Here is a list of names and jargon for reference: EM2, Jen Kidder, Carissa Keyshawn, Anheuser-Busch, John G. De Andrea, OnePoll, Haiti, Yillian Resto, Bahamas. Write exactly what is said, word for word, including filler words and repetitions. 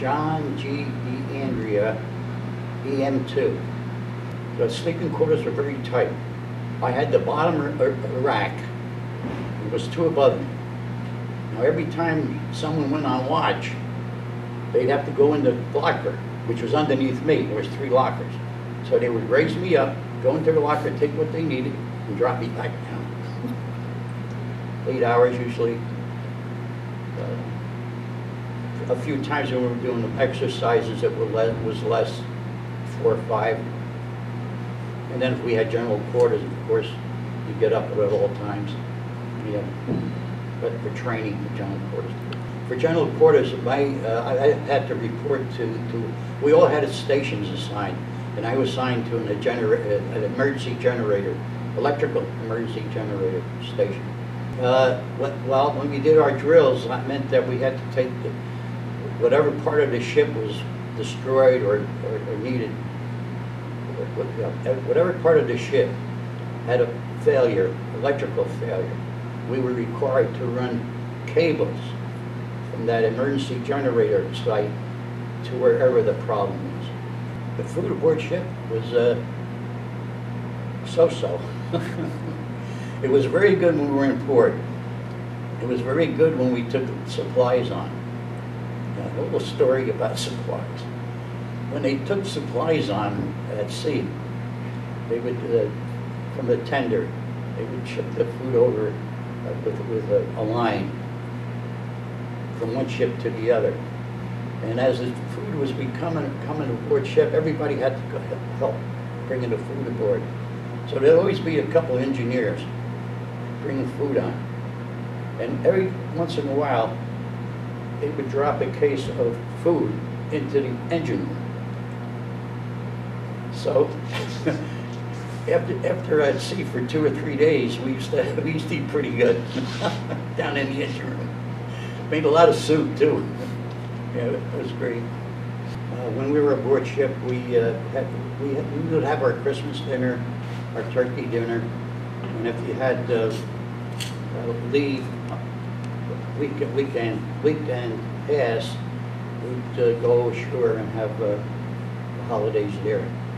John G. De Andrea, E M two. The sleeping quarters were very tight. I had the bottom rack. It was two above me. Now every time someone went on watch, they'd have to go in the locker, which was underneath me. There was three lockers. So they would raise me up, go into the locker, take what they needed, and drop me back down. Eight hours usually. Uh, a few times when we were doing the exercises, it was less, four or five. And then if we had general quarters, of course, you get up at all times. Yeah. But for training, for general quarters. For general quarters, my, uh, I had to report to, to, we all had stations assigned, and I was assigned to an, a genera an emergency generator, electrical emergency generator station. Uh, well, when we did our drills, that meant that we had to take the, whatever part of the ship was destroyed or, or, or needed, whatever part of the ship had a failure, electrical failure, we were required to run cables from that emergency generator site to wherever the problem was. The food aboard ship was uh, so-so. It was very good when we were in port. It was very good when we took supplies on. Now, a little story about supplies. When they took supplies on at sea, they would, uh, from the tender, they would ship the food over uh, with, with a, a line from one ship to the other. And as the food was becoming coming aboard ship, everybody had to help bringing the food aboard. So there'd always be a couple of engineers bringing food on. And every once in a while, they would drop a case of food into the engine room. So after, after I'd see for two or three days, we used to, we used to eat pretty good down in the engine room. Made a lot of soup, too. Yeah, it was great. Uh, when we were aboard ship, we, uh, had, we, had, we would have our Christmas dinner, our turkey dinner, and if you had uh, leave, weekend, weekend, weekend pass, we'd uh, go ashore and have uh, holidays there.